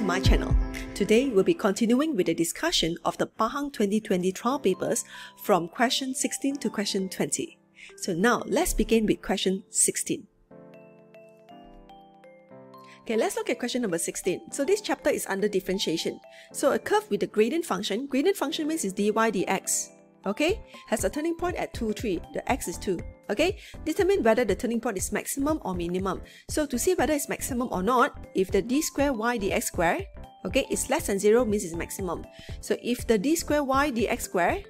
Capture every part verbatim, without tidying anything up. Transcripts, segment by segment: to my channel. Today we'll be continuing with the discussion of the Pahang twenty twenty trial papers from question sixteen to question twenty. So now let's begin with question sixteen. Okay, let's look at question number sixteen. So this chapter is under differentiation. So a curve with the gradient function, gradient function means it's dy dx, okay, has a turning point at two, three, the x is two, okay. Determine whether the turning point is maximum or minimum. So to see whether it's maximum or not, if the d square y dx square, okay, is less than zero, means it's maximum. So if the d square y dx square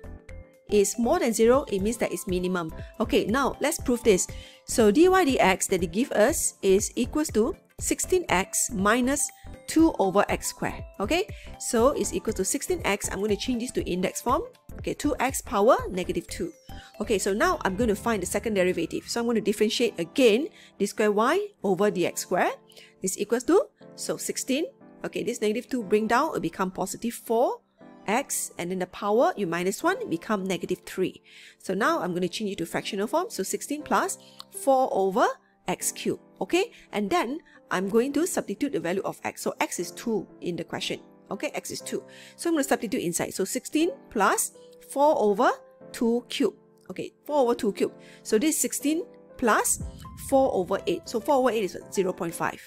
is more than zero, it means that it's minimum. Okay, now let's prove this. So dy dx that they give us is equals to sixteen x minus two over x squared. Okay, so it's equal to sixteen x. I'm going to change this to index form. Okay, two x power negative two. Okay, so now I'm going to find the second derivative. So I'm going to differentiate again d square y over dx squared. This equals to, so sixteen. Okay, this negative two bring down, will become positive four x, and then the power, you minus one, become negative three. So now I'm going to change it to fractional form. So sixteen plus four over x cubed. Okay, and then I'm going to substitute the value of x. So x is two in the question. Okay, x is two. So I'm going to substitute inside. So sixteen plus four over two cubed. Okay, four over two cubed. So this is sixteen plus four over eight. So four over eight is zero point five.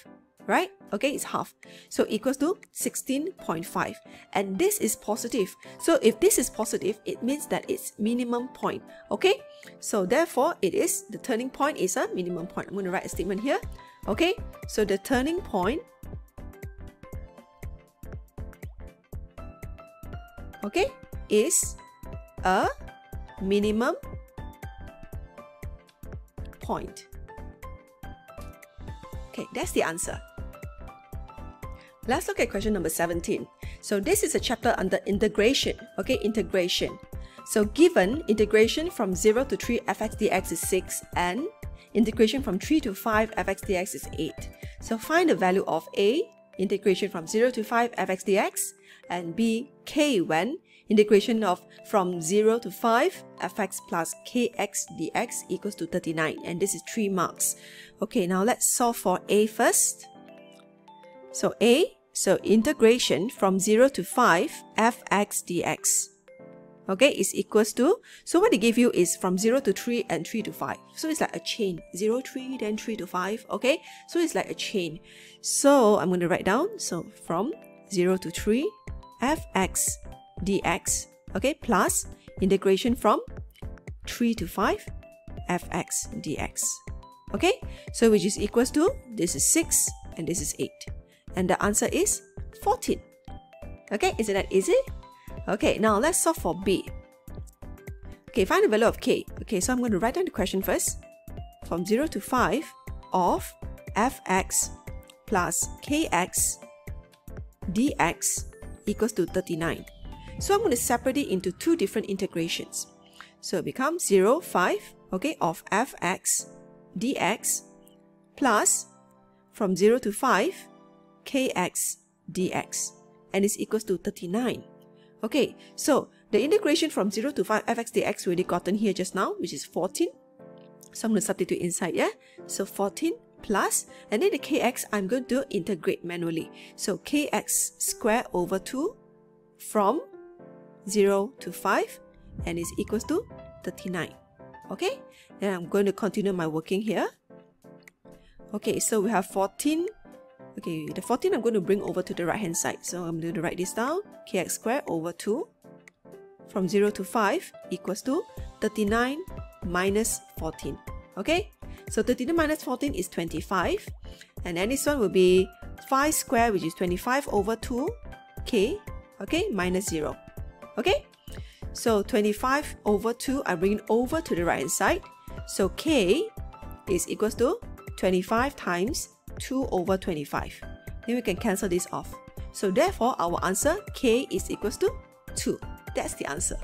Right? Okay, it's half. So equals to sixteen point five. And this is positive. So if this is positive, it means that it's minimum point. Okay? So therefore, it is, the turning point is a minimum point. I'm going to write a statement here. Okay? So the turning point, okay, is a minimum point. Okay, that's the answer. Let's look at question number seventeen. So this is a chapter under integration. Okay, integration. So given integration from zero to three fx dx is six, and integration from three to five fx dx is eight. So find the value of a, integration from zero to five fx dx, and b, k when integration of from zero to five fx plus kx dx equals to thirty-nine, and this is three marks. Okay, now let's solve for a first. So a, so integration from zero to five fx dx, okay, is equals to, so what they give you is from zero to three and three to five. So it's like a chain, zero, three, then three to five, okay? So it's like a chain. So I'm going to write down, so from zero to three fx dx, okay, plus integration from three to five fx dx, okay? So which is equals to, this is six and this is eight. And the answer is fourteen. Okay, isn't that easy? Okay, now let's solve for b. Okay, find the value of k. Okay, so I'm going to write down the question first. From zero to five of fx plus kx dx equals to thirty-nine. So I'm going to separate it into two different integrations. So it becomes zero, five, okay, of fx dx plus from zero to five kx dx, and is equals to thirty-nine. Okay, so the integration from zero to five fx dx we already gotten here just now, which is fourteen. So I'm going to substitute inside, yeah? So fourteen plus, and then the kx I'm going to integrate manually. So kx square over two from zero to five, and is equals to thirty-nine. Okay, then I'm going to continue my working here. Okay, so we have fourteen. Okay, the fourteen I'm going to bring over to the right hand side. So I'm going to write this down. Kx squared over two from zero to five equals to thirty-nine minus fourteen. Okay, so thirty-nine minus fourteen is twenty-five. And then this one will be five squared, which is twenty-five over two k, okay, minus zero. Okay, so twenty-five over two, I bring it over to the right hand side. So k is equals to twenty-five times two over twenty-five. Then we can cancel this off. So therefore our answer k is equals to two. That's the answer.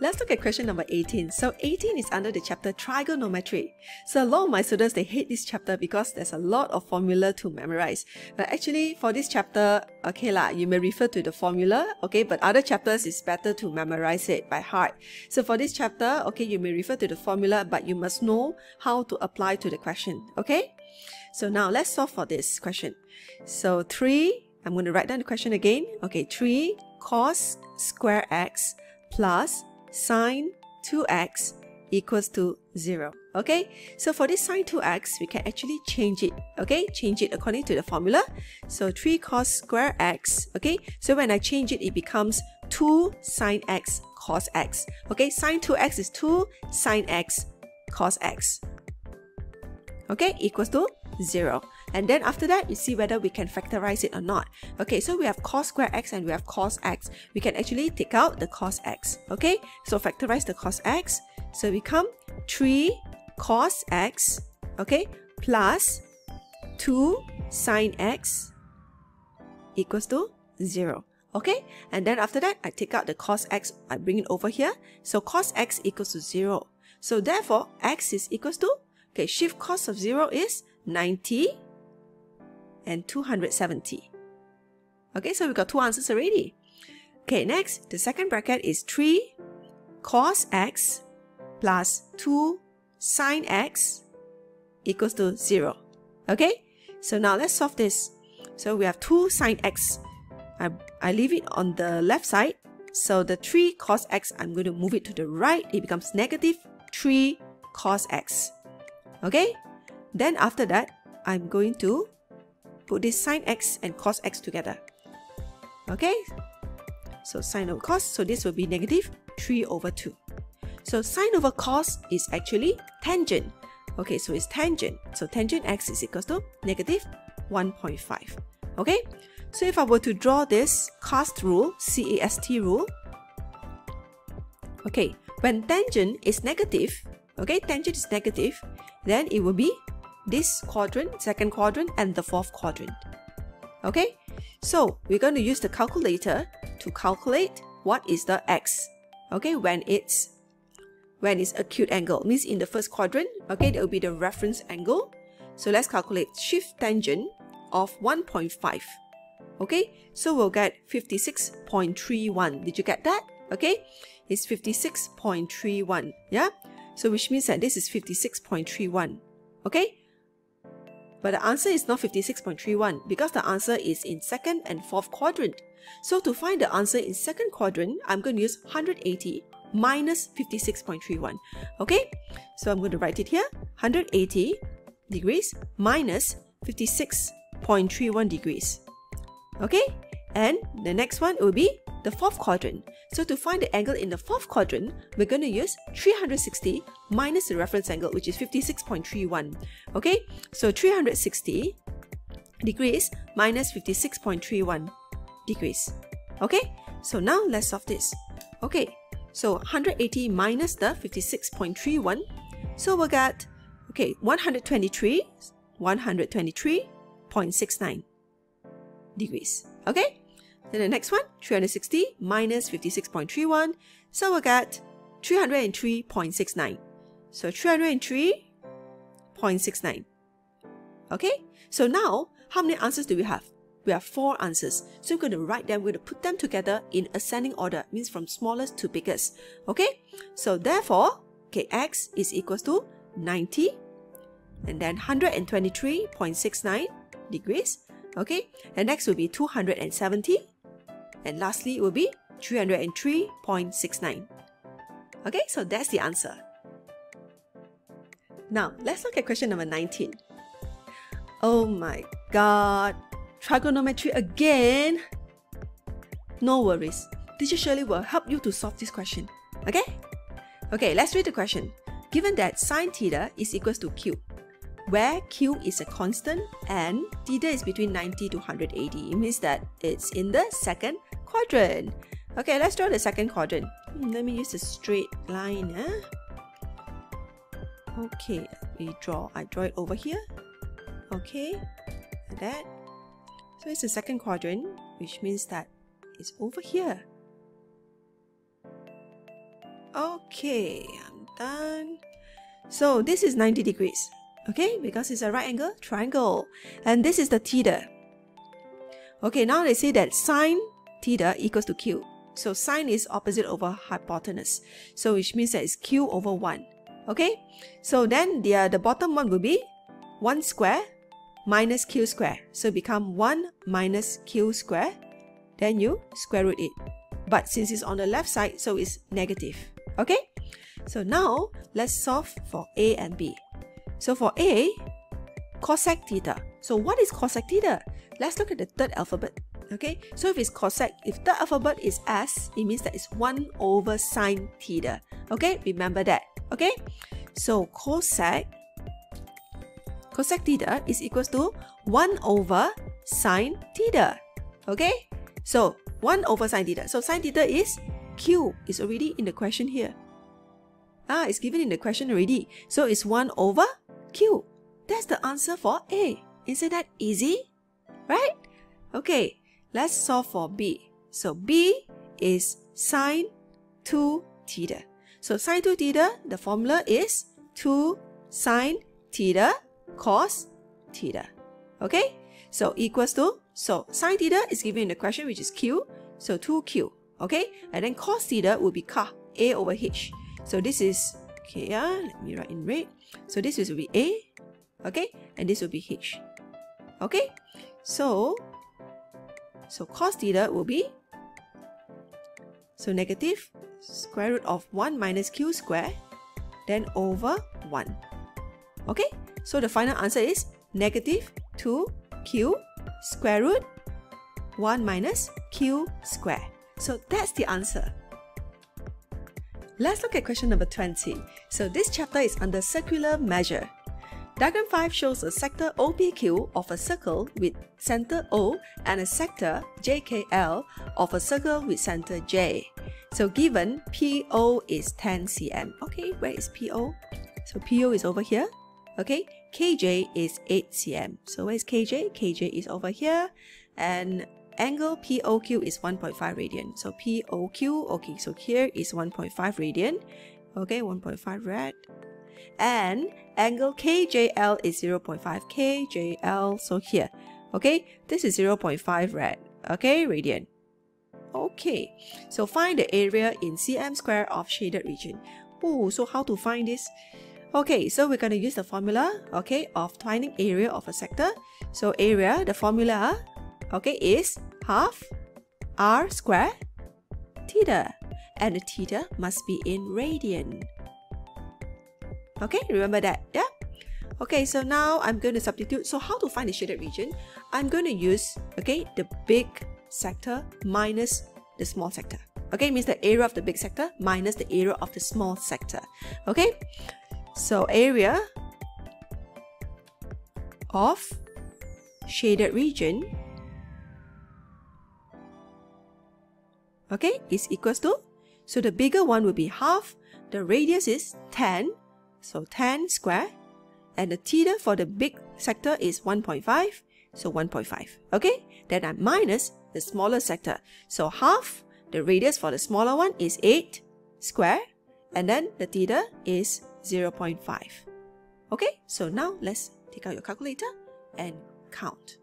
Let's look at question number eighteen. So eighteen is under the chapter trigonometry. So a lot of my students, they hate this chapter because there's a lot of formula to memorize. But actually for this chapter, okay lah, you may refer to the formula, okay, but other chapters it's better to memorize it by heart. So for this chapter, okay, you may refer to the formula, but you must know how to apply to the question, okay? So now let's solve for this question. So three, I'm going to write down the question again. Okay, three cos square x plus sine two x equals to zero. Okay, so for this sine two x, we can actually change it, okay, change it according to the formula. So three cos square x, okay, so when I change it, it becomes two sine x cos x. Okay, sine two x is two sine x cos x, okay, equals to zero. And then after that, you see whether we can factorize it or not. Okay, so we have cos square x and we have cos x. We can actually take out the cos x, okay? So factorize the cos x. So we come three cos x, okay, plus two sine x equals to zero. Okay, and then after that, I take out the cos x, I bring it over here. So cos x equals to zero. So therefore, x is equals to, okay, shift cos of zero is ninety and two hundred seventy. Okay, so we got two answers already. Okay, next, the second bracket is three cos x plus two sine x equals to zero. Okay, so now let's solve this. So we have two sine x. I, I leave it on the left side. So the three cos x, I'm going to move it to the right. It becomes negative three cos x. Okay, then after that, I'm going to put this sine x and cos x together. Okay, so sine over cos, so this will be negative three over two. So sine over cos is actually tangent. Okay, so it's tangent. So tangent x is equals to negative one point five. Okay, so if I were to draw this CAST rule, C A S T rule, okay, when tangent is negative, okay, tangent is negative, then it will be this quadrant, second quadrant, and the fourth quadrant. Okay, so we're going to use the calculator to calculate what is the x, okay, when it's when it's acute angle, means in the first quadrant, okay, that will be the reference angle. So let's calculate shift tangent of one point five. Okay, so we'll get fifty-six point three one. Did you get that? Okay, it's fifty-six point three one, yeah? So which means that this is fifty-six point three one, okay? But the answer is not fifty-six point three one because the answer is in second and fourth quadrant. So to find the answer in second quadrant, I'm going to use one hundred eighty minus fifty-six point three one, okay? So I'm going to write it here, one hundred eighty degrees minus fifty-six point three one degrees. Okay, and the next one will be the fourth quadrant. So to find the angle in the fourth quadrant, we're going to use three hundred sixty minus the reference angle, which is fifty-six point three one. Okay, so three hundred sixty degrees minus fifty-six point three one degrees. Okay, so now let's solve this. Okay, so one hundred eighty minus the fifty-six point three one. So we'll get, okay, one hundred twenty-three, one hundred twenty-three point six nine. degrees. Okay, then the next one, three hundred sixty minus fifty-six point three one, so we'll get three hundred three point six nine. So three hundred three point six nine. Okay, so now how many answers do we have? We have four answers. So we're going to write them, we're going to put them together in ascending order, means from smallest to biggest. Okay, so therefore, okay, x is equals to ninety and then one hundred twenty-three point six nine degrees. Okay, and next will be two hundred seventy, and lastly it will be three hundred three point six nine. Okay, so that's the answer. Now let's look at question number nineteen. Oh my god, trigonometry again. No worries, teacher Shirley will help you to solve this question. Okay, okay, let's read the question. Given that sine theta is equals to q, where q is a constant and theta is between ninety to one hundred eighty. It means that it's in the second quadrant. Okay, let's draw the second quadrant. Hmm, let me use a straight line. Eh? Okay, we draw. I draw it over here. Okay, like that. So it's the second quadrant, which means that it's over here. Okay, I'm done. So this is ninety degrees. Okay, because it's a right angle triangle, and this is the theta. Okay, now they say that sine theta equals to q. So sine is opposite over hypotenuse, so which means that it's q over one. Okay, so then the, uh, the bottom one will be one square minus q square. So become one minus q square. Then you square root it. But since it's on the left side, so it's negative. Okay? So now, let's solve for a and b. So for a, cosec theta. So what is cosec theta? Let's look at the third alphabet. Okay? So if it's cosec, if third alphabet is s, it means that it's one over sine theta. Okay? Remember that. Okay? So cosec, cosec theta is equals to one over sine theta. Okay? So one over sine theta. So sine theta is q. It's already in the question here. Ah, it's given in the question already. So it's one over q. That's the answer for a. Isn't that easy? Right? Okay, let's solve for b. So b is sine two theta. So sine two theta, the formula is two sine theta cos theta. Okay? So equals to, so sine theta is given in the question, which is q. So two q. Okay? And then cos theta will be ka, a over h. So this is, okay, yeah, let me write in red. So this will be a. Okay? And this will be h. Okay? So, so cos theta will be, so negative square root of one minus q square, then over one. Okay? So the final answer is negative two q square root one minus q square. So that's the answer. Let's look at question number twenty. So this chapter is under circular measure. Diagram five shows a sector O P Q of a circle with center O and a sector J K L of a circle with center J. So given P O is ten centimeters. Okay, where is P O? So P O is over here. Okay, K J is eight centimeters. So where is K J? K J is over here. And angle P O Q is one point five radian. So P O Q, okay, so here is one point five radian. Okay, one point five rad. And angle K J L is zero point five. K J L, so here. Okay, this is zero point five rad. Okay, radian. Okay, so find the area in cm square of shaded region. Oh, so how to find this? Okay, so we're going to use the formula, okay, of finding area of a sector. So area, the formula, okay, is half r square theta. And the theta must be in radian. Okay, remember that, yeah? Okay, so now I'm going to substitute. So how to find the shaded region? I'm going to use, okay, the big sector minus the small sector. Okay, means the area of the big sector minus the area of the small sector. Okay? So area of shaded region, okay, is equals to, so the bigger one will be half, the radius is ten, so ten square, and the theta for the big sector is one point five, so one point five. Okay, then I minus the smaller sector, so half, the radius for the smaller one is eight square, and then the theta is zero point five. Okay, so now let's take out your calculator and count.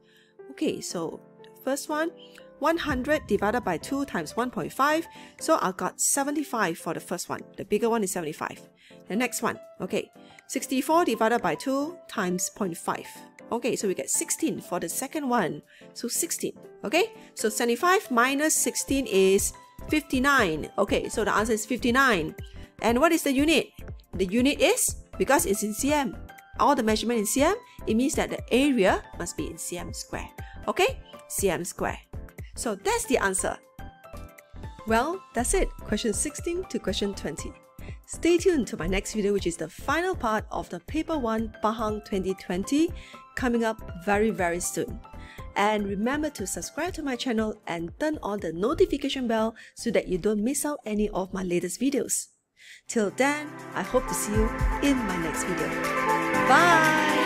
Okay, so the first one, one hundred divided by two times one point five. So I got seventy-five for the first one. The bigger one is seventy-five. The next one, okay, sixty-four divided by two times zero point five. Okay, so we get sixteen for the second one. So sixteen, okay? So seventy-five minus sixteen is fifty-nine. Okay, so the answer is fifty-nine. And what is the unit? The unit is, because it's in cm, all the measurement in cm, it means that the area must be in cm square. Okay? cm square. So that's the answer. Well, that's it. Question sixteen to question twenty. Stay tuned to my next video, which is the final part of the Paper one Pahang twenty twenty, coming up very, very soon. And remember to subscribe to my channel and turn on the notification bell so that you don't miss out any of my latest videos. Till then, I hope to see you in my next video. Bye!